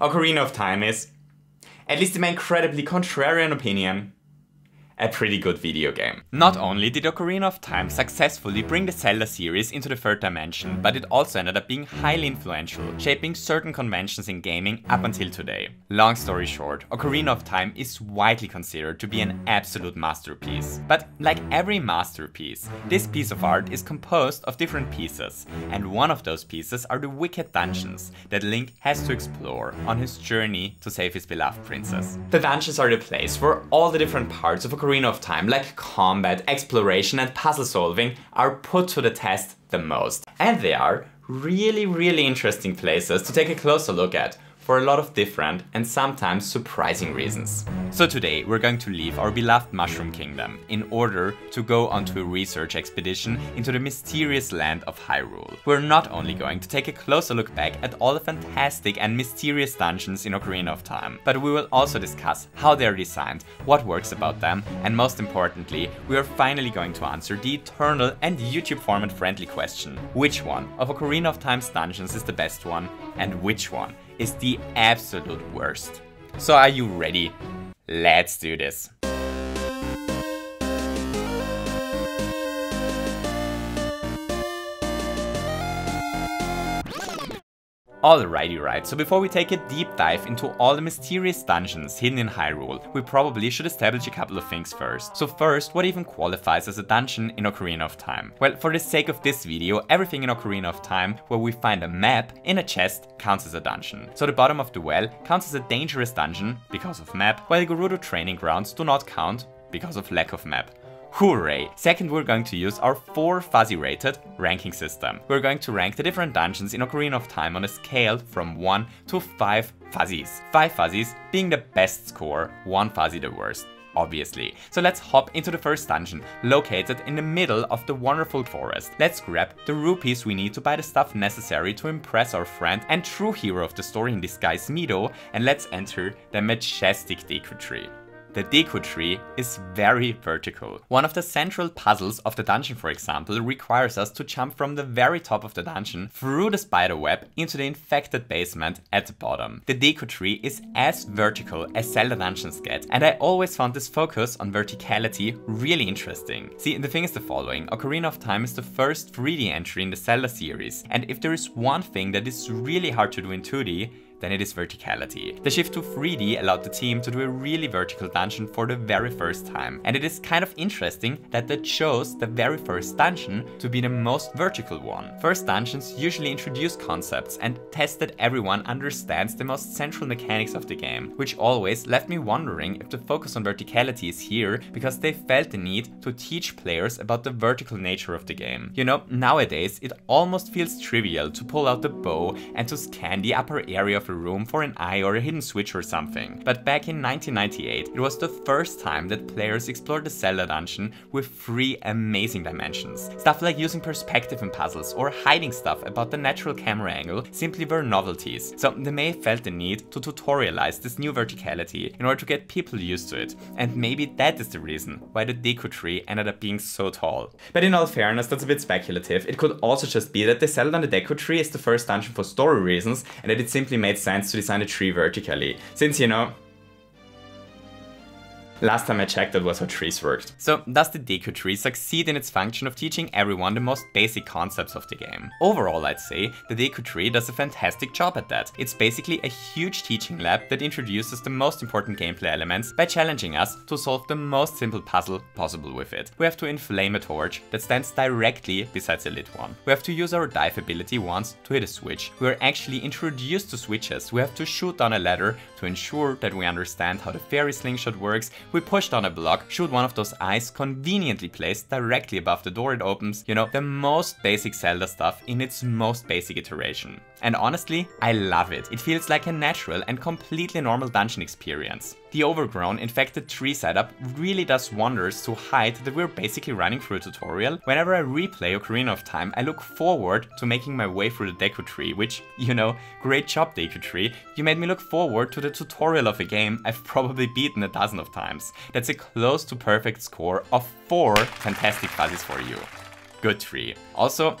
Ocarina of Time is, at least in my incredibly contrarian opinion, a pretty good video game. Not only did Ocarina of Time successfully bring the Zelda series into the third dimension, but it also ended up being highly influential, shaping certain conventions in gaming up until today. Long story short, Ocarina of Time is widely considered to be an absolute masterpiece. But like every masterpiece, this piece of art is composed of different pieces, and one of those pieces are the wicked dungeons that Link has to explore on his journey to save his beloved princess. The dungeons are the place where all the different parts of Ocarina of Time, like combat, exploration and puzzle solving, are put to the test the most. And they are really interesting places to take a closer look at for a lot of different and sometimes surprising reasons. So today we're going to leave our beloved Mushroom Kingdom in order to go onto a research expedition into the mysterious land of Hyrule. We're not only going to take a closer look back at all the fantastic and mysterious dungeons in Ocarina of Time, but we will also discuss how they are designed, what works about them, and most importantly, we are finally going to answer the eternal and YouTube format friendly question: which one of Ocarina of Time's dungeons is the best one, and which one is the absolute worst? So are you ready? Let's do this. Alrighty, right, so before we take a deep dive into all the mysterious dungeons hidden in Hyrule, we probably should establish a couple of things first. So first, what even qualifies as a dungeon in Ocarina of Time? Well, for the sake of this video, everything in Ocarina of Time where we find a map in a chest counts as a dungeon. So the Bottom of the Well counts as a dangerous dungeon because of map, while the Gerudo training grounds do not count because of lack of map. Hooray! Second, we're going to use our 4 fuzzy rated ranking system. We're going to rank the different dungeons in Ocarina of Time on a scale from 1 to 5 fuzzies. 5 fuzzies being the best score, 1 fuzzy the worst, obviously. So let's hop into the first dungeon, located in the middle of the wonderful forest. Let's grab the rupees we need to buy the stuff necessary to impress our friend and true hero of the story in disguise, Mido, and let's enter the majestic Deku Tree. The Deku Tree is very vertical. One of the central puzzles of the dungeon, for example, requires us to jump from the very top of the dungeon through the spider web into the infected basement at the bottom. The Deku Tree is as vertical as Zelda dungeons get, and I always found this focus on verticality really interesting. See, the thing is the following: Ocarina of Time is the first 3D entry in the Zelda series, and if there is one thing that is really hard to do in 2D, then it is verticality. The shift to 3D allowed the team to do a really vertical dungeon for the very first time, and it is kind of interesting that they chose the very first dungeon to be the most vertical one. First dungeons usually introduce concepts and test that everyone understands the most central mechanics of the game, which always left me wondering if the focus on verticality is here because they felt the need to teach players about the vertical nature of the game. You know, nowadays it almost feels trivial to pull out the bow and to scan the upper area of a room for an eye or a hidden switch or something. But back in 1998, it was the first time that players explored the Zelda dungeon with 3 amazing dimensions. Stuff like using perspective in puzzles or hiding stuff about the natural camera angle simply were novelties, so they may have felt the need to tutorialize this new verticality in order to get people used to it, and maybe that is the reason why the Deku Tree ended up being so tall. But in all fairness, that's a bit speculative. It could also just be that they settled on the Deku Tree as the first dungeon for story reasons, and that it simply made sense to design a tree vertically, since, you know, last time I checked, that was how trees worked. So does the Deku Tree succeed in its function of teaching everyone the most basic concepts of the game? Overall, I'd say the Deku Tree does a fantastic job at that. It's basically a huge teaching lab that introduces the most important gameplay elements by challenging us to solve the most simple puzzle possible with it. We have to inflame a torch that stands directly beside a lit one. We have to use our dive ability once to hit a switch. We are actually introduced to switches. We have to shoot down a ladder to ensure that we understand how the fairy slingshot works. We push down a block, shoot one of those eyes conveniently placed directly above the door it opens. You know, the most basic Zelda stuff in its most basic iteration. And honestly, I love it. It feels like a natural and completely normal dungeon experience. The overgrown, infected tree setup really does wonders to hide that we're basically running through a tutorial. Whenever I replay Ocarina of Time, I look forward to making my way through the Deku Tree, which, you know, great job Deku Tree. You made me look forward to the tutorial of a game I've probably beaten a dozen of times. That's a close to perfect score of 4 fantastic fuzzies for you. Good tree. Also,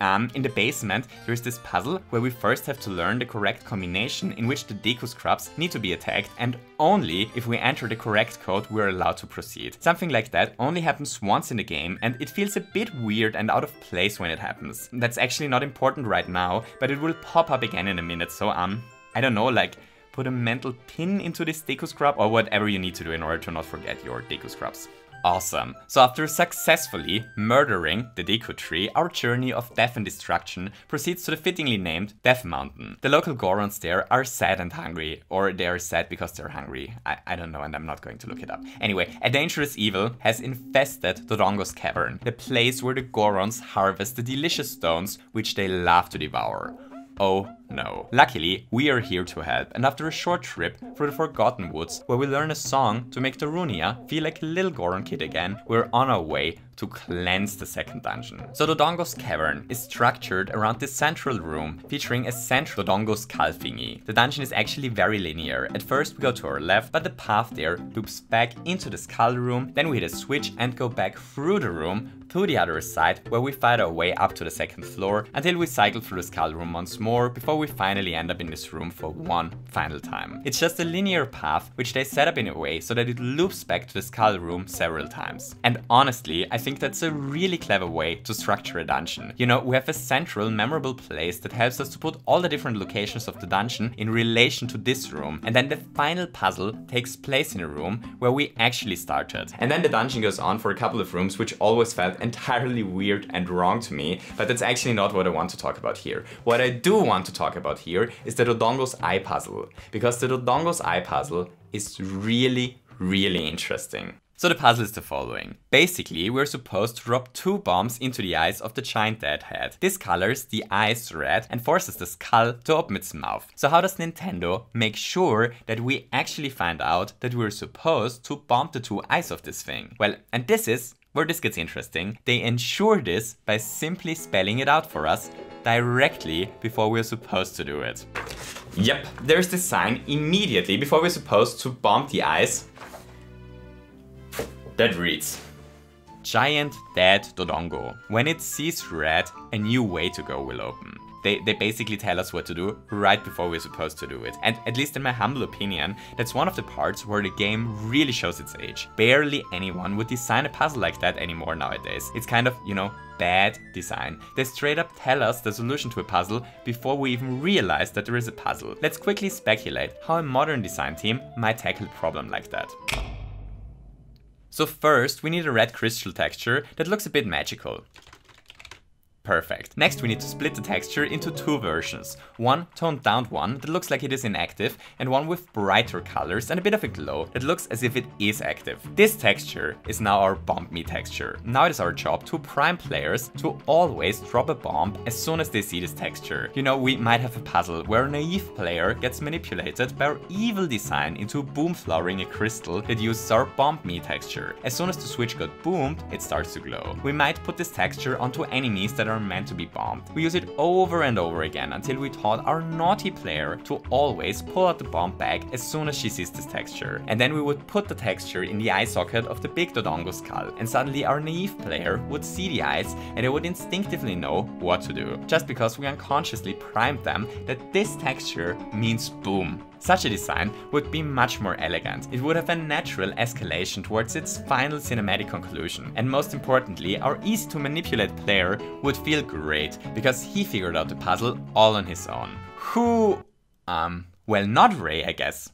In the basement, there is this puzzle where we first have to learn the correct combination in which the Deku Scrubs need to be attacked, and only if we enter the correct code we're allowed to proceed. Something like that only happens once in the game, and it feels a bit weird and out of place when it happens. That's actually not important right now, but it will pop up again in a minute, so I don't know, like, put a mental pin into this Deku Scrub or whatever you need to do in order to not forget your Deku Scrubs. Awesome. So after successfully murdering the Deku Tree, our journey of death and destruction proceeds to the fittingly named Death Mountain. The local Gorons there are sad and hungry, or they are sad because they're hungry. I don't know, and I'm not going to look it up. Anyway, a dangerous evil has infested Dodongo's Cavern, the place where the Gorons harvest the delicious stones which they love to devour. Oh no. Luckily, we are here to help, and after a short trip through the Forgotten Woods, where we learn a song to make Darunia feel like a little Goron kid again, we're on our way to cleanse the second dungeon. So Dodongo's Cavern is structured around this central room, featuring a central Dodongo skull thingy. The dungeon is actually very linear. At first we go to our left, but the path there loops back into the skull room, then we hit a switch and go back through the room, to the other side, where we fight our way up to the second floor, until we cycle through the skull room once more, before we finally end up in this room for one final time. It's just a linear path, which they set up in a way so that it loops back to the skull room several times. And honestly, I think that's a really clever way to structure a dungeon. You know, we have a central, memorable place that helps us to put all the different locations of the dungeon in relation to this room, and then the final puzzle takes place in a room where we actually started. And then the dungeon goes on for a couple of rooms, which always felt entirely weird and wrong to me, but that's actually not what I want to talk about here. What I do want to talk about here is the Dodongo's Eye puzzle, because the Dodongo's Eye puzzle is really, really interesting. So the puzzle is the following. Basically, we're supposed to drop two bombs into the eyes of the giant deadhead. This colors the eyes red and forces the skull to open its mouth. So how does Nintendo make sure that we actually find out that we're supposed to bomb the two eyes of this thing? Well, and this is where this gets interesting. They ensure this by simply spelling it out for us directly before we're supposed to do it. Yep, there's the sign immediately before we're supposed to bomb the eyes. That reads, "Giant Dead Dodongo. When it sees red, a new way to go will open." They basically tell us what to do right before we're supposed to do it. And at least in my humble opinion, that's one of the parts where the game really shows its age. Barely anyone would design a puzzle like that anymore nowadays. It's kind of, you know, bad design. They straight up tell us the solution to a puzzle before we even realize that there is a puzzle. Let's quickly speculate how a modern design team might tackle a problem like that. So first, we need a red crystal texture that looks a bit magical. Perfect. Next, we need to split the texture into two versions. One toned down one that looks like it is inactive, and one with brighter colors and a bit of a glow that looks as if it is active. This texture is now our bomb me texture. Now it is our job to prime players to always drop a bomb as soon as they see this texture. You know, we might have a puzzle where a naive player gets manipulated by our evil design into boom flowering a crystal that uses our bomb me texture. As soon as the switch got boomed, it starts to glow. We might put this texture onto enemies that are meant to be bombed. We use it over and over again until we taught our naughty player to always pull out the bomb back as soon as she sees this texture. And then we would put the texture in the eye socket of the big Dodongo skull, and suddenly our naive player would see the eyes and they would instinctively know what to do, just because we unconsciously primed them that this texture means boom. Such a design would be much more elegant. It would have a natural escalation towards its final cinematic conclusion. And most importantly, our easy to manipulate player would feel great because he figured out the puzzle all on his own. Who? Well, not Ray, I guess.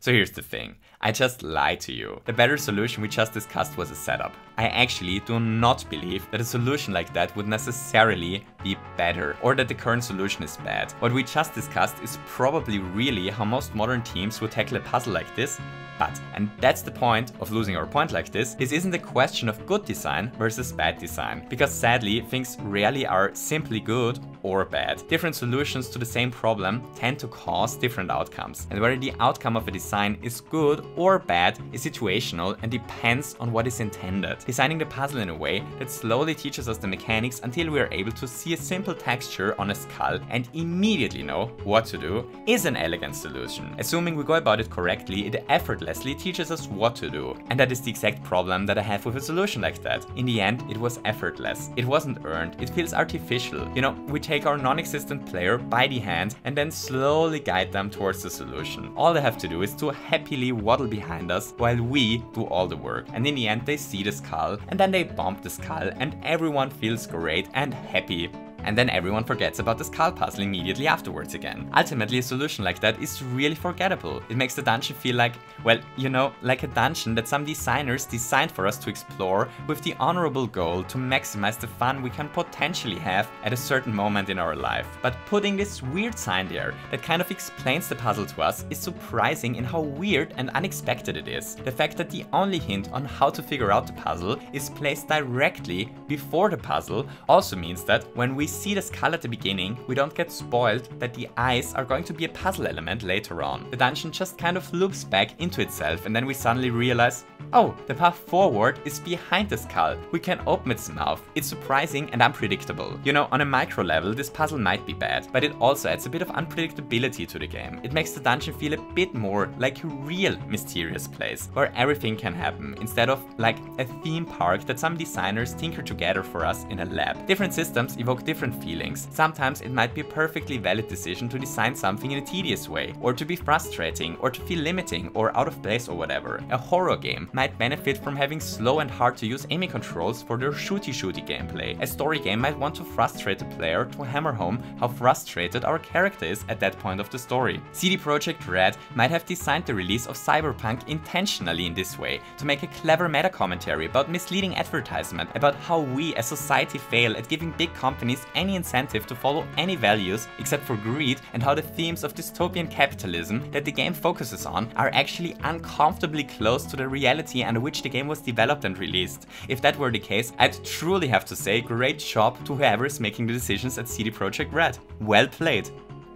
So here's the thing. I just lied to you. The better solution we just discussed was a setup. I actually do not believe that a solution like that would necessarily be better, or that the current solution is bad. What we just discussed is probably really how most modern teams would tackle a puzzle like this, but, and that's the point of losing our point like this isn't a question of good design versus bad design, because sadly, things rarely are simply good or bad. Different solutions to the same problem tend to cause different outcomes, and whether the outcome of a design design is good or bad is situational and depends on what is intended. Designing the puzzle in a way that slowly teaches us the mechanics until we are able to see a simple texture on a skull and immediately know what to do is an elegant solution. Assuming we go about it correctly, it effortlessly teaches us what to do. And that is the exact problem that I have with a solution like that. In the end, it was effortless. It wasn't earned. It feels artificial. You know, we take our non-existent player by the hand and then slowly guide them towards the solution. All they have to do is to happily waddle behind us while we do all the work. And in the end, they see the skull and then they bump the skull and everyone feels great and happy. And then everyone forgets about the skull puzzle immediately afterwards again. Ultimately, a solution like that is really forgettable. It makes the dungeon feel like, well, you know, like a dungeon that some designers designed for us to explore with the honorable goal to maximize the fun we can potentially have at a certain moment in our life. But putting this weird sign there that kind of explains the puzzle to us is surprising in how weird and unexpected it is. The fact that the only hint on how to figure out the puzzle is placed directly before the puzzle also means that when we see the skull at the beginning, we don't get spoiled that the eyes are going to be a puzzle element later on. The dungeon just kind of loops back into itself and then we suddenly realize, oh, the path forward is behind the skull. We can open its mouth. It's surprising and unpredictable. You know, on a micro level, this puzzle might be bad, but it also adds a bit of unpredictability to the game. It makes the dungeon feel a bit more like a real mysterious place where everything can happen instead of like a theme park that some designers tinker together for us in a lab. Different systems evoke different feelings. Sometimes it might be a perfectly valid decision to design something in a tedious way, or to be frustrating, or to feel limiting or out of place or whatever. A horror game might benefit from having slow and hard to use aiming controls for their shooty-shooty gameplay. A story game might want to frustrate the player to hammer home how frustrated our character is at that point of the story. CD Projekt Red might have designed the release of Cyberpunk intentionally in this way, to make a clever meta-commentary about misleading advertisement, about how we as society fail at giving big companies any incentive to follow any values except for greed, and how the themes of dystopian capitalism that the game focuses on are actually uncomfortably close to the reality under which the game was developed and released. If that were the case, I'd truly have to say great job to whoever is making the decisions at CD Projekt Red. Well played.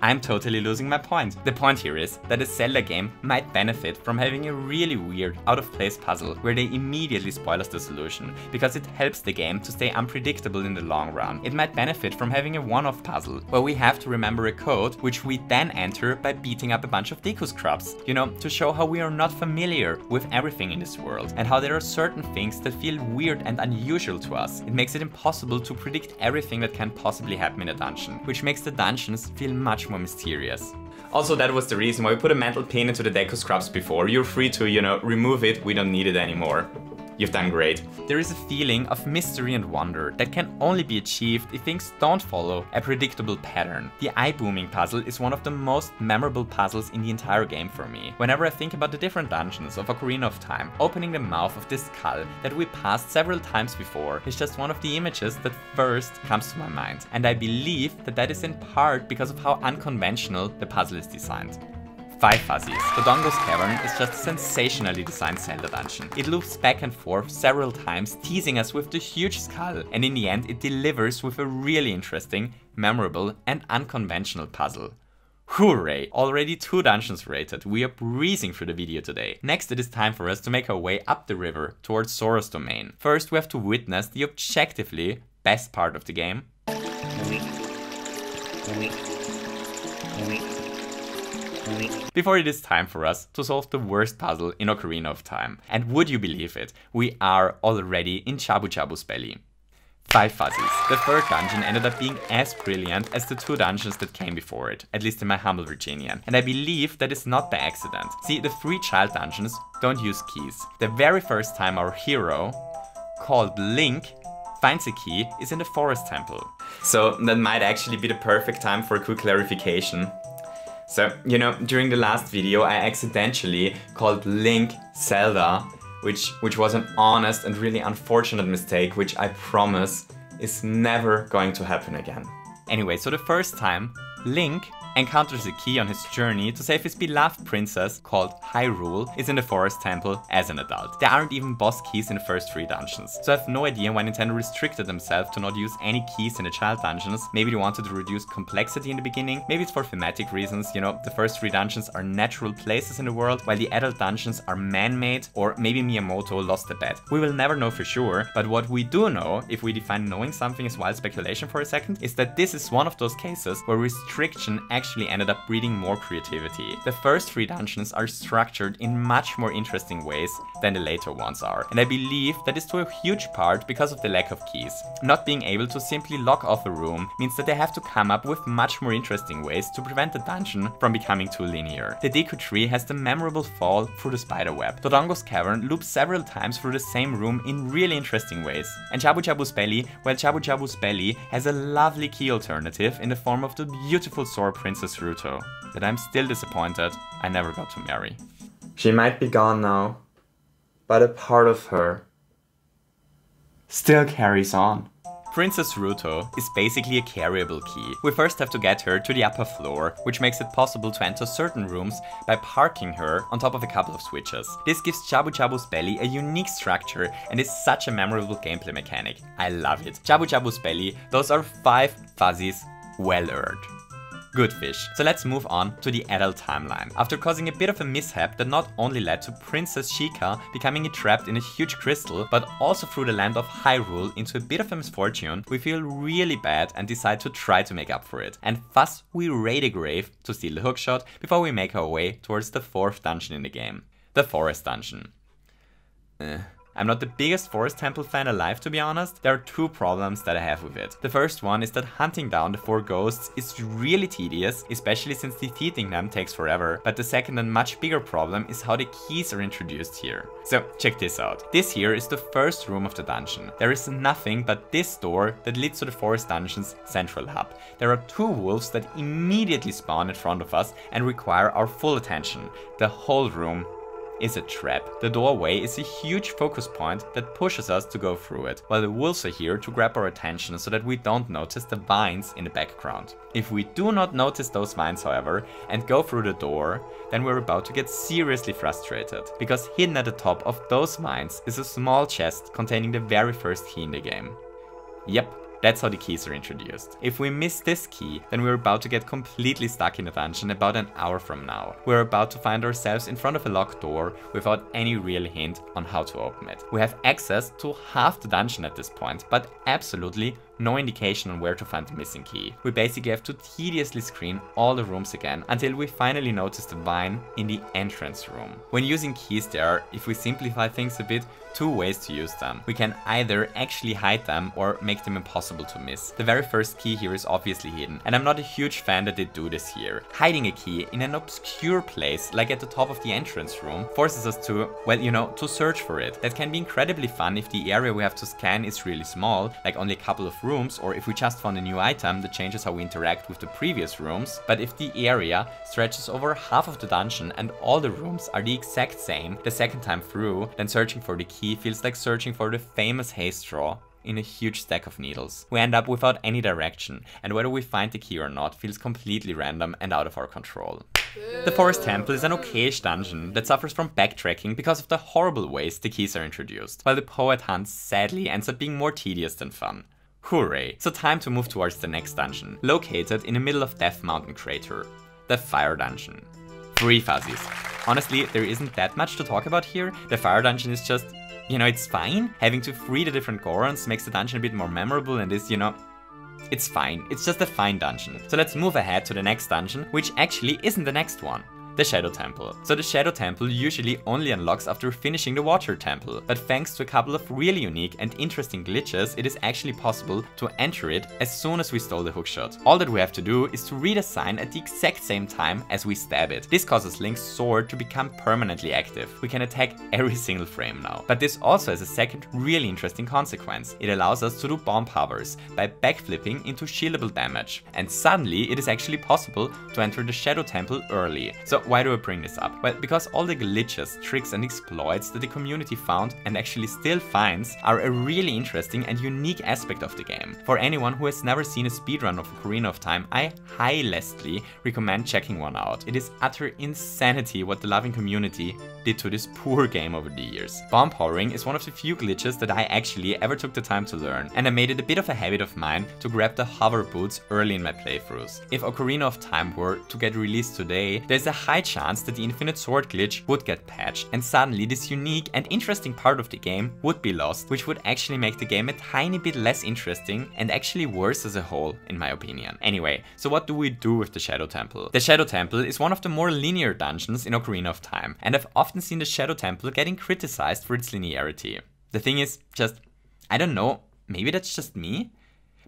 I'm totally losing my point. The point here is that a Zelda game might benefit from having a really weird, out-of-place puzzle where they immediately spoil us the solution, because it helps the game to stay unpredictable in the long run. It might benefit from having a one-off puzzle where we have to remember a code which we then enter by beating up a bunch of Deku scrubs, you know, to show how we are not familiar with everything in this world and how there are certain things that feel weird and unusual to us. It makes it impossible to predict everything that can possibly happen in a dungeon, which makes the dungeons feel much more mysterious. Also, that was the reason why we put a mental pin into the Deku Scrubs before. You're free to, you know, remove it, we don't need it anymore. You've done great. There is a feeling of mystery and wonder that can only be achieved if things don't follow a predictable pattern. The eye-booming puzzle is one of the most memorable puzzles in the entire game for me. Whenever I think about the different dungeons of Ocarina of Time, opening the mouth of this skull that we passed several times before is just one of the images that first comes to my mind. And I believe that that is in part because of how unconventional the puzzle is designed. 5 fuzzies. Dodongo's Cavern is just a sensationally designed Zelda dungeon. It loops back and forth several times, teasing us with the huge skull, and in the end it delivers with a really interesting, memorable and unconventional puzzle. Hooray! Already 2 dungeons rated, we are breezing through the video today. Next, it is time for us to make our way up the river towards Sora's domain. First, we have to witness the objectively best part of the game. Before it is time for us to solve the worst puzzle in Ocarina of Time. And would you believe it, we are already in Jabu-Jabu's Belly. 5 fuzzies. The third dungeon ended up being as brilliant as the 2 dungeons that came before it, at least in my humble Virginian. And I believe that is not by accident. See, the 3 child dungeons don't use keys. The very first time our hero, called Link, finds a key is in the Forest Temple. So that might actually be the perfect time for a quick clarification. So, you know, during the last video I accidentally called Link Zelda, which was an honest and really unfortunate mistake, which I promise is never going to happen again. Anyway, so the first time Link encounters a key on his journey to save his beloved princess, called Hyrule, is in the Forest Temple as an adult. There aren't even boss keys in the first three dungeons, so I have no idea why Nintendo restricted themselves to not use any keys in the child dungeons. Maybe they wanted to reduce complexity in the beginning, maybe it's for thematic reasons, you know, the first three dungeons are natural places in the world, while the adult dungeons are man-made, or maybe Miyamoto lost the bet. We will never know for sure, but what we do know, if we define knowing something as wild speculation for a second, is that this is one of those cases where restriction actually ended up breeding more creativity. The first three dungeons are structured in much more interesting ways than the later ones are, and I believe that is to a huge part because of the lack of keys. Not being able to simply lock off a room means that they have to come up with much more interesting ways to prevent the dungeon from becoming too linear. The Deku Tree has the memorable fall through the spider web. Dodongo's Cavern loops several times through the same room in really interesting ways. And Jabu-Jabu's Belly, well, Jabu-Jabu's Belly has a lovely key alternative in the form of the beautiful sword Princess Ruto, that I'm still disappointed I never got to marry. She might be gone now, but a part of her still carries on. Princess Ruto is basically a carryable key. We first have to get her to the upper floor, which makes it possible to enter certain rooms by parking her on top of a couple of switches. This gives Jabu-Jabu's Belly a unique structure and is such a memorable gameplay mechanic. I love it. Jabu-Jabu's Belly, those are 5 fuzzies well earned. Good fish. So let's move on to the adult timeline. After causing a bit of a mishap that not only led to Princess Sheikah becoming trapped in a huge crystal, but also through the land of Hyrule into a bit of a misfortune, we feel really bad and decide to try to make up for it. And thus we raid a grave to steal the hookshot before we make our way towards the 4th dungeon in the game, the Forest Dungeon. I'm not the biggest Forest Temple fan alive, to be honest. There are two problems that I have with it. The first one is that hunting down the 4 ghosts is really tedious, especially since defeating them takes forever. But the second and much bigger problem is how the keys are introduced here. So check this out. This here is the first room of the dungeon. There is nothing but this door that leads to the Forest Dungeon's central hub. There are 2 wolves that immediately spawn in front of us and require our full attention. The whole room is a trap. The doorway is a huge focus point that pushes us to go through it, while the wolves are here to grab our attention so that we don't notice the vines in the background. If we do not notice those vines, however, and go through the door, then we're about to get seriously frustrated, because hidden at the top of those vines is a small chest containing the very first key in the game. Yep. That's how the keys are introduced. If we miss this key, then we're about to get completely stuck in a dungeon about an hour from now. We're about to find ourselves in front of a locked door without any real hint on how to open it. We have access to half the dungeon at this point, but absolutely no indication on where to find the missing key. We basically have to tediously screen all the rooms again until we finally notice the vine in the entrance room. When using keys, there are, if we simplify things a bit, 2 ways to use them. We can either actually hide them or make them impossible to miss. The very first key here is obviously hidden, and I'm not a huge fan that they do this here. Hiding a key in an obscure place, like at the top of the entrance room, forces us to, well, you know, to search for it. That can be incredibly fun if the area we have to scan is really small, like only a couple of rooms, or if we just found a new item that changes how we interact with the previous rooms. But if the area stretches over half of the dungeon and all the rooms are the exact same the second time through, then searching for the key feels like searching for the famous hay straw in a huge stack of needles. We end up without any direction, and whether we find the key or not feels completely random and out of our control. The Forest Temple is an okayish dungeon that suffers from backtracking because of the horrible ways the keys are introduced, while the poet hunt sadly ends up being more tedious than fun. Hooray! So time to move towards the next dungeon, located in the middle of Death Mountain crater, the Fire Dungeon. 3 fuzzies. Honestly, there isn't that much to talk about here. The Fire Dungeon is just, you know, it's fine. Having to free the different Gorons makes the dungeon a bit more memorable and is, you know, it's fine. It's just a fine dungeon. So let's move ahead to the next dungeon, which actually isn't the next one. The Shadow Temple. So the Shadow Temple usually only unlocks after finishing the Water Temple, but thanks to a couple of really unique and interesting glitches, it is actually possible to enter it as soon as we stole the hookshot. All that we have to do is to read a sign at the exact same time as we stab it. This causes Link's sword to become permanently active. We can attack every single frame now. But this also has a second really interesting consequence. It allows us to do bomb powers by backflipping into shieldable damage. And suddenly it is actually possible to enter the Shadow Temple early. So why do I bring this up? Well, because all the glitches, tricks and exploits that the community found and actually still finds are a really interesting and unique aspect of the game. For anyone who has never seen a speedrun of Ocarina of Time, I highly recommend checking one out. It is utter insanity what the loving community did to this poor game over the years. Bomb powering is one of the few glitches that I actually ever took the time to learn, and I made it a bit of a habit of mine to grab the hover boots early in my playthroughs. If Ocarina of Time were to get released today, there's a high chance that the Infinite Sword glitch would get patched, and suddenly this unique and interesting part of the game would be lost, which would actually make the game a tiny bit less interesting and actually worse as a whole, in my opinion. Anyway, so what do we do with the Shadow Temple? The Shadow Temple is one of the more linear dungeons in Ocarina of Time, and I've often seen the Shadow Temple getting criticized for its linearity. The thing is, just, I don't know, maybe that's just me?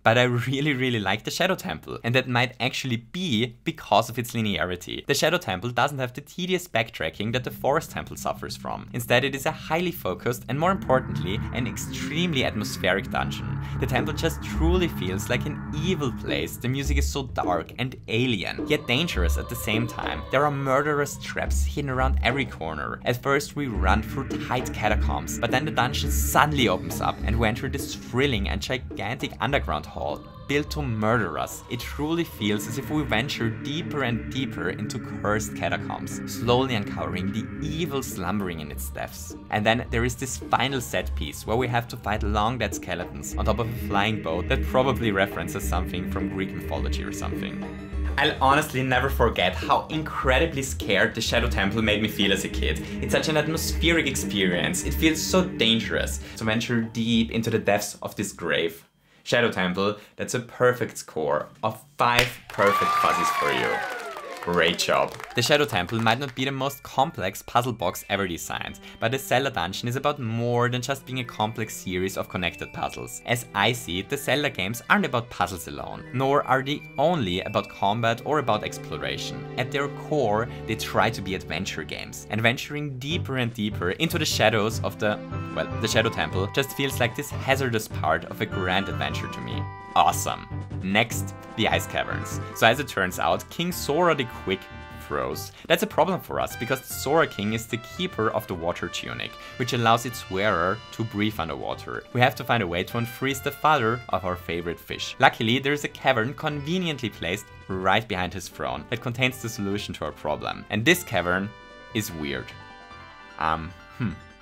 But I really like the Shadow Temple, and that might actually be because of its linearity. The Shadow Temple doesn't have the tedious backtracking that the Forest Temple suffers from. Instead, it is a highly focused and, more importantly, an extremely atmospheric dungeon. The temple just truly feels like an evil place. The music is so dark and alien, yet dangerous at the same time. There are murderous traps hidden around every corner. At first, we run through tight catacombs, but then the dungeon suddenly opens up and we enter this thrilling and gigantic underground hall built to murder us. It truly feels as if we venture deeper and deeper into cursed catacombs, slowly uncovering the evil slumbering in its depths. And then there is this final set piece where we have to fight long dead skeletons on top of a flying boat that probably references something from Greek mythology or something. I'll honestly never forget how incredibly scared the Shadow Temple made me feel as a kid. It's such an atmospheric experience. It feels so dangerous to venture deep into the depths of this grave. Shadow Temple, that's a perfect score of 5 perfect fuzzies for you. Great job! The Shadow Temple might not be the most complex puzzle box ever designed, but the Zelda dungeon is about more than just being a complex series of connected puzzles. As I see it, the Zelda games aren't about puzzles alone, nor are they only about combat or about exploration. At their core, they try to be adventure games, and venturing deeper and deeper into the shadows of the, well, the Shadow Temple just feels like this hazardous part of a grand adventure to me. Awesome. Next, the Ice Caverns. So as it turns out, King Sora the Quick froze. That's a problem for us, because the Sora King is the keeper of the water tunic, which allows its wearer to breathe underwater. We have to find a way to unfreeze the father of our favorite fish. Luckily, there is a cavern conveniently placed right behind his throne that contains the solution to our problem. And this cavern is weird.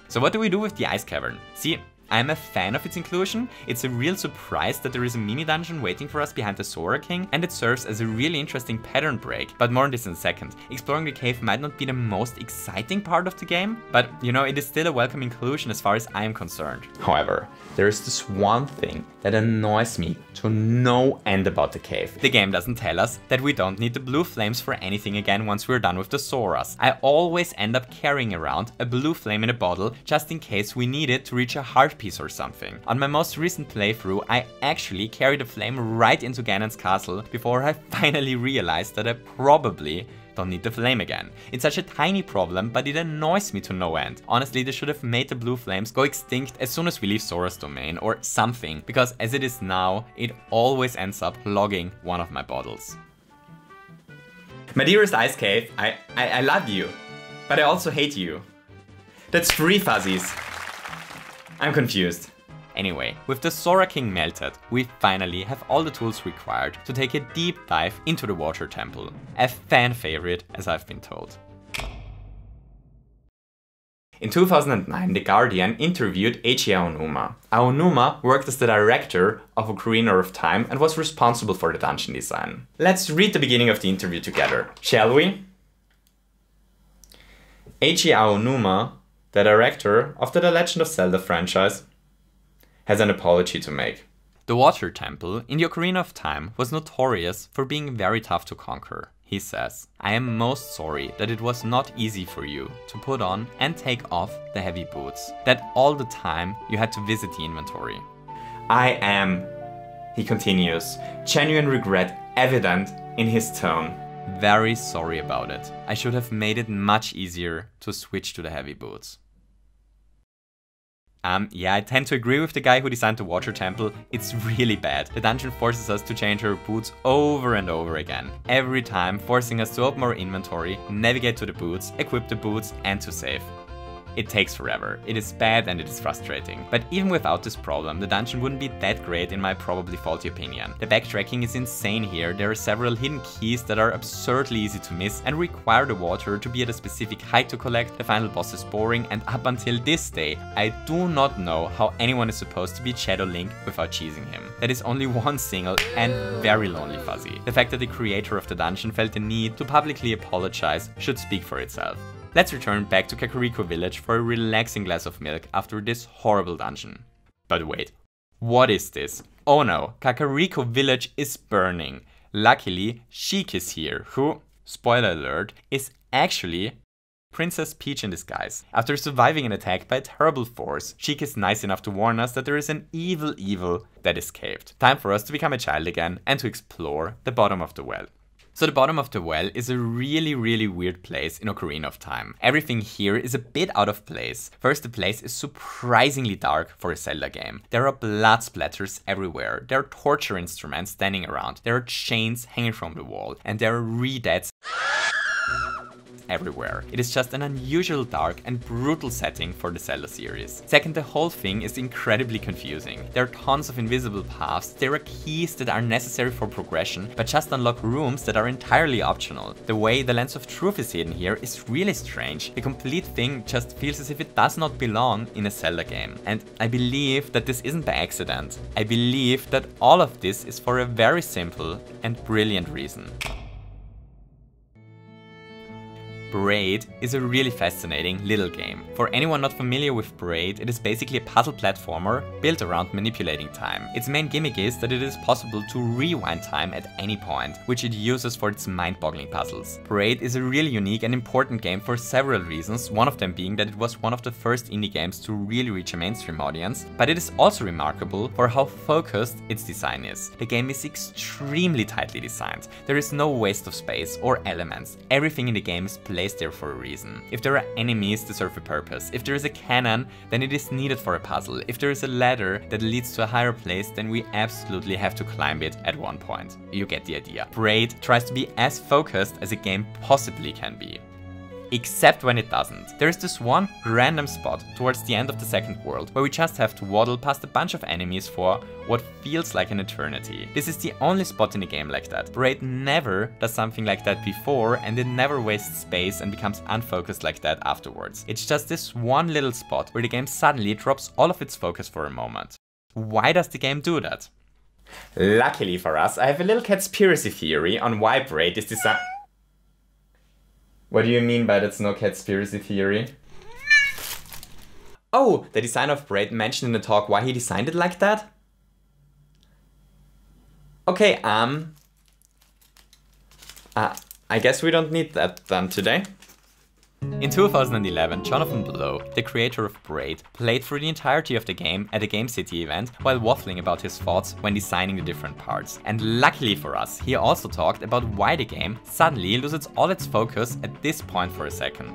So what do we do with the Ice Cavern? See, I'm a fan of its inclusion. It's a real surprise that there is a mini dungeon waiting for us behind the Sora King, and it serves as a really interesting pattern break, but more on this in a second. Exploring the cave might not be the most exciting part of the game, but you know, it is still a welcome inclusion as far as I am concerned. However, there is this one thing that annoys me to no end about the cave. The game doesn't tell us that we don't need the blue flames for anything again once we're done with the Soras. I always end up carrying around a blue flame in a bottle just in case we need it to reach a hard piece or something. On my most recent playthrough, I actually carried a flame right into Ganon's castle before I finally realized that I probably don't need the flame again. It's such a tiny problem, but it annoys me to no end. Honestly, they should have made the blue flames go extinct as soon as we leave Sora's domain or something, because as it is now, it always ends up logging one of my bottles. My dearest Ice Cave, I love you, but I also hate you. That's 3 fuzzies. I'm confused. Anyway, with the Sora King melted, we finally have all the tools required to take a deep dive into the Water Temple. A fan favorite, as I've been told. In 2009, The Guardian interviewed Eiji Aonuma. Aonuma worked as the director of Ocarina of Time and was responsible for the dungeon design. Let's read the beginning of the interview together, shall we? Eiji Aonuma, the director of the Legend of Zelda franchise, has an apology to make. The Water Temple in the Ocarina of Time was notorious for being very tough to conquer. He says, "I am most sorry that it was not easy for you to put on and take off the heavy boots, that all the time you had to visit the inventory. I am," he continues, genuine regret evident in his tone, "very sorry about it. I should have made it much easier to switch to the heavy boots." Yeah, I tend to agree with the guy who designed the Water Temple. It's really bad. The dungeon forces us to change our boots over and over again. Every time, forcing us to open our inventory, navigate to the boots, equip the boots, and to save. It takes forever. It is bad and it is frustrating. But even without this problem, the dungeon wouldn't be that great in my probably faulty opinion. The backtracking is insane here. There are several hidden keys that are absurdly easy to miss and require the water to be at a specific height to collect. The final boss is boring, and up until this day, I do not know how anyone is supposed to beat Shadow Link without cheesing him. That is only one single and very lonely fuzzy. The fact that the creator of the dungeon felt the need to publicly apologize should speak for itself. Let's return back to Kakariko Village for a relaxing glass of milk after this horrible dungeon. But wait, what is this? Oh no, Kakariko Village is burning. Luckily, Sheik is here, who, spoiler alert, is actually Princess Peach in disguise. After surviving an attack by a terrible force, Sheik is nice enough to warn us that there is an evil that escaped. Time for us to become a child again and to explore the bottom of the well. So the Bottom of the Well is a really weird place in Ocarina of Time. Everything here is a bit out of place. First, the place is surprisingly dark for a Zelda game. There are blood splatters everywhere. There are torture instruments standing around. There are chains hanging from the wall. And there are re-deaths everywhere. It is just an unusual dark and brutal setting for the Zelda series. Second, the whole thing is incredibly confusing. There are tons of invisible paths, there are keys that are necessary for progression, but just unlock rooms that are entirely optional. The way the Lens of Truth is hidden here is really strange. The complete thing just feels as if it does not belong in a Zelda game. And I believe that this isn't by accident. I believe that all of this is for a very simple and brilliant reason. Braid is a really fascinating little game. For anyone not familiar with Braid, it is basically a puzzle platformer built around manipulating time. Its main gimmick is that it is possible to rewind time at any point, which it uses for its mind-boggling puzzles. Braid is a really unique and important game for several reasons, one of them being that it was one of the first indie games to really reach a mainstream audience, but it is also remarkable for how focused its design is. The game is extremely tightly designed. There is no waste of space or elements. Everything in the game is played there for a reason. If there are enemies, they serve a purpose. If there is a cannon, then it is needed for a puzzle. If there is a ladder that leads to a higher place, then we absolutely have to climb it at one point. You get the idea. Braid tries to be as focused as a game possibly can be. Except when it doesn't. There is this one random spot towards the end of the second world where we just have to waddle past a bunch of enemies for what feels like an eternity. This is the only spot in a game like that. Braid never does something like that before, and it never wastes space and becomes unfocused like that afterwards. It's just this one little spot where the game suddenly drops all of its focus for a moment. Why does the game do that? Luckily for us, I have a little conspiracy theory on why Braid is designed. What do you mean by that's no conspiracy theory? Oh, the design of Braid mentioned in the talk why he designed it like that? Okay, I guess we don't need that done today. In 2011, Jonathan Blow, the creator of Braid, played through the entirety of the game at a Game City event while waffling about his thoughts when designing the different parts. And luckily for us, he also talked about why the game suddenly loses all its focus at this point for a second.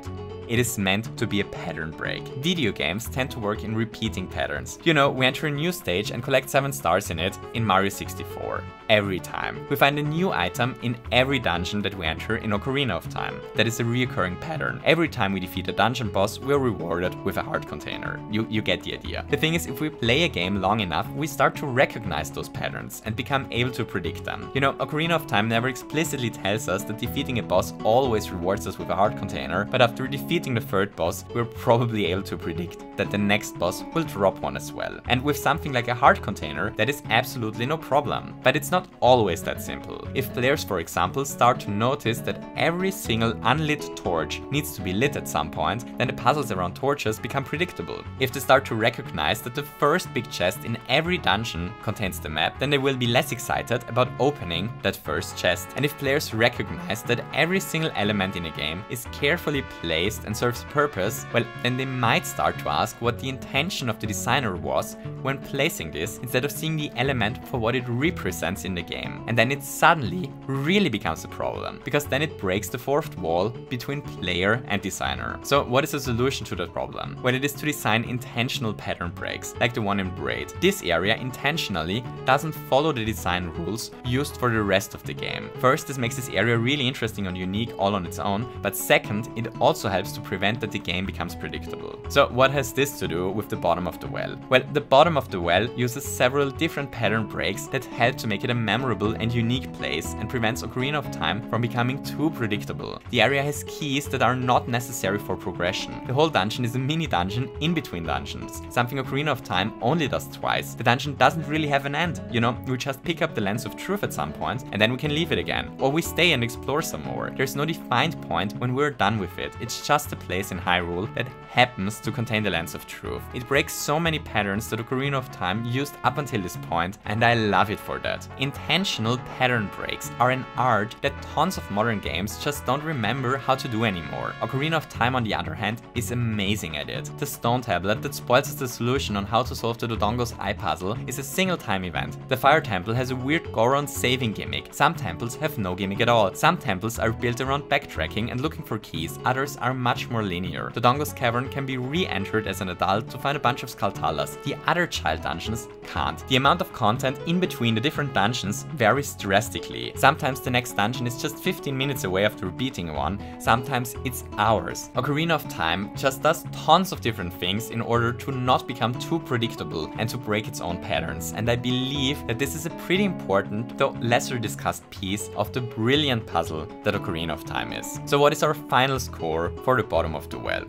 It is meant to be a pattern break. Video games tend to work in repeating patterns. You know, we enter a new stage and collect 7 stars in it in Mario 64. Every time. We find a new item in every dungeon that we enter in Ocarina of Time. That is a reoccurring pattern. Every time we defeat a dungeon boss, we are rewarded with a heart container. You get the idea. The thing is, if we play a game long enough, we start to recognize those patterns and become able to predict them. You know, Ocarina of Time never explicitly tells us that defeating a boss always rewards us with a heart container, but after defeating the third boss, we're probably able to predict that the next boss will drop one as well. And with something like a heart container, that is absolutely no problem. But it's not always that simple. If players, for example, start to notice that every single unlit torch needs to be lit at some point, then the puzzles around torches become predictable. If they start to recognize that the first big chest in every dungeon contains the map, then they will be less excited about opening that first chest. And if players recognize that every single element in a game is carefully placed and serves a purpose, well, then they might start to ask what the intention of the designer was when placing this, instead of seeing the element for what it represents in the game. And then it suddenly really becomes a problem, because then it breaks the fourth wall between player and designer. So what is the solution to that problem? Well, it is to design intentional pattern breaks, like the one in Braid. This area intentionally doesn't follow the design rules used for the rest of the game. First, this makes this area really interesting and unique all on its own, but second, it also helps to prevent that the game becomes predictable. So what has this to do with the Bottom of the Well? Well, the Bottom of the Well uses several different pattern breaks that help to make it a memorable and unique place and prevents Ocarina of Time from becoming too predictable. The area has keys that are not necessary for progression. The whole dungeon is a mini dungeon in between dungeons, something Ocarina of Time only does twice. The dungeon doesn't really have an end, you know, we just pick up the Lens of Truth at some point and then we can leave it again. Or we stay and explore some more. There's no defined point when we're done with it. It's just a place in Hyrule that happens to contain the Lens of Truth. It breaks so many patterns that Ocarina of Time used up until this point, and I love it for that. Intentional pattern breaks are an art that tons of modern games just don't remember how to do anymore. Ocarina of Time, on the other hand, is amazing at it. The stone tablet that spoils us the solution on how to solve the Dodongo's eye puzzle is a single time event. The Fire Temple has a weird Goron saving gimmick. Some temples have no gimmick at all. Some temples are built around backtracking and looking for keys, others are much more linear. Dodongo's Cavern can be re-entered as an adult to find a bunch of Skaltalas. The other child dungeons can't. The amount of content in between the different dungeons varies drastically. Sometimes the next dungeon is just 15 minutes away after beating one, sometimes it's hours. Ocarina of Time just does tons of different things in order to not become too predictable and to break its own patterns, and I believe that this is a pretty important, though lesser discussed piece of the brilliant puzzle that Ocarina of Time is. So what is our final score for the Bottom of the Well?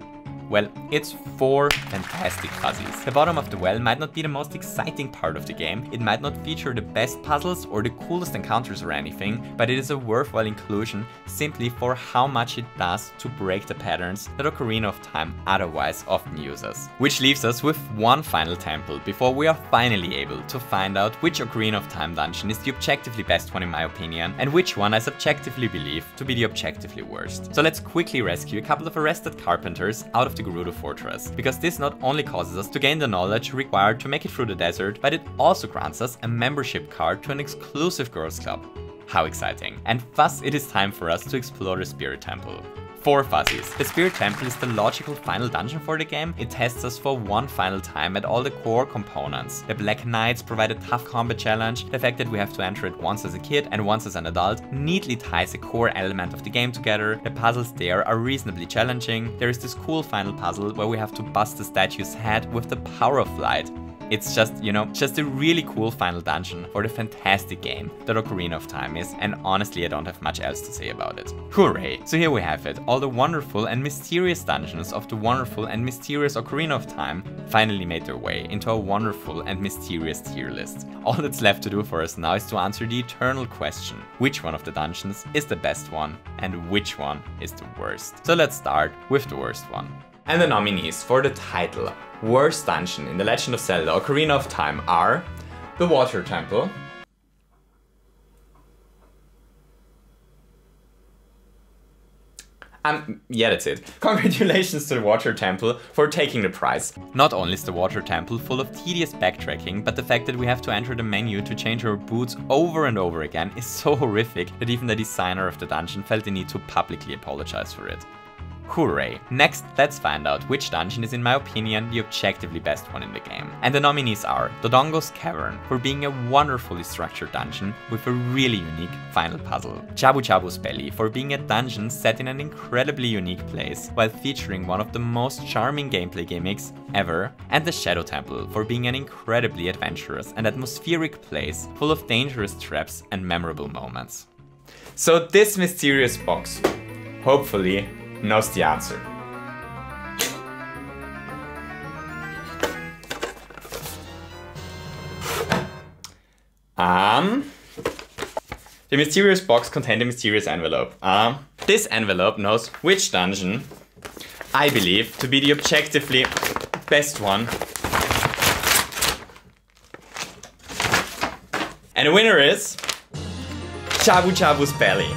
Well, it's 4 fantastic puzzles. The Bottom of the Well might not be the most exciting part of the game, it might not feature the best puzzles or the coolest encounters or anything, but it is a worthwhile inclusion simply for how much it does to break the patterns that Ocarina of Time otherwise often uses. Which leaves us with one final temple before we are finally able to find out which Ocarina of Time dungeon is the objectively best one in my opinion, and which one I subjectively believe to be the objectively worst. So let's quickly rescue a couple of arrested carpenters out of the Gerudo Fortress, because this not only causes us to gain the knowledge required to make it through the desert, but it also grants us a membership card to an exclusive girls club. How exciting. And thus it is time for us to explore the Spirit Temple. 4 fuzzies. The Spirit Temple is the logical final dungeon for the game. It tests us for one final time at all the core components. The Black Knights provide a tough combat challenge, the fact that we have to enter it once as a kid and once as an adult neatly ties a core element of the game together, the puzzles there are reasonably challenging, there is this cool final puzzle where we have to bust the statue's head with the power of light. It's just, you know, just a really cool final dungeon for the fantastic game that Ocarina of Time is, and honestly I don't have much else to say about it. Hooray! So here we have it, all the wonderful and mysterious dungeons of the wonderful and mysterious Ocarina of Time finally made their way into a wonderful and mysterious tier list. All that's left to do for us now is to answer the eternal question, which one of the dungeons is the best one and which one is the worst? So let's start with the worst one. And the nominees for the title Worst Dungeon in The Legend of Zelda Ocarina of Time are the Water Temple, yeah, that's it. Congratulations to the Water Temple for taking the prize. Not only is the Water Temple full of tedious backtracking, but the fact that we have to enter the menu to change our boots over and over again is so horrific that even the designer of the dungeon felt the need to publicly apologize for it. Hooray! Next, let's find out which dungeon is in my opinion the objectively best one in the game. And the nominees are Dodongo's Cavern for being a wonderfully structured dungeon with a really unique final puzzle. Jabu-Jabu's Belly for being a dungeon set in an incredibly unique place while featuring one of the most charming gameplay gimmicks ever. And the Shadow Temple for being an incredibly adventurous and atmospheric place full of dangerous traps and memorable moments. So this mysterious box, hopefully, knows the answer. The mysterious box contained a mysterious envelope. This envelope knows which dungeon I believe to be the objectively best one. And the winner is Jabu-Jabu's Belly.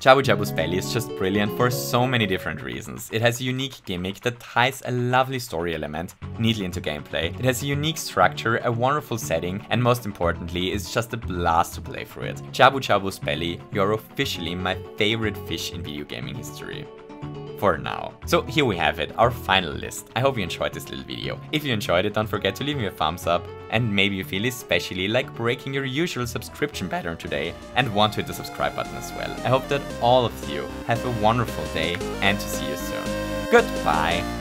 Jabu-Jabu's Belly is just brilliant for so many different reasons. It has a unique gimmick that ties a lovely story element neatly into gameplay. It has a unique structure, a wonderful setting, and most importantly, it's just a blast to play through it. Jabu-Jabu's Belly, you're officially my favorite fish in video gaming history. For now. So here we have it, our final list. I hope you enjoyed this little video. If you enjoyed it, don't forget to leave me a thumbs up. And maybe you feel especially like breaking your usual subscription pattern today and want to hit the subscribe button as well. I hope that all of you have a wonderful day and to see you soon. Goodbye!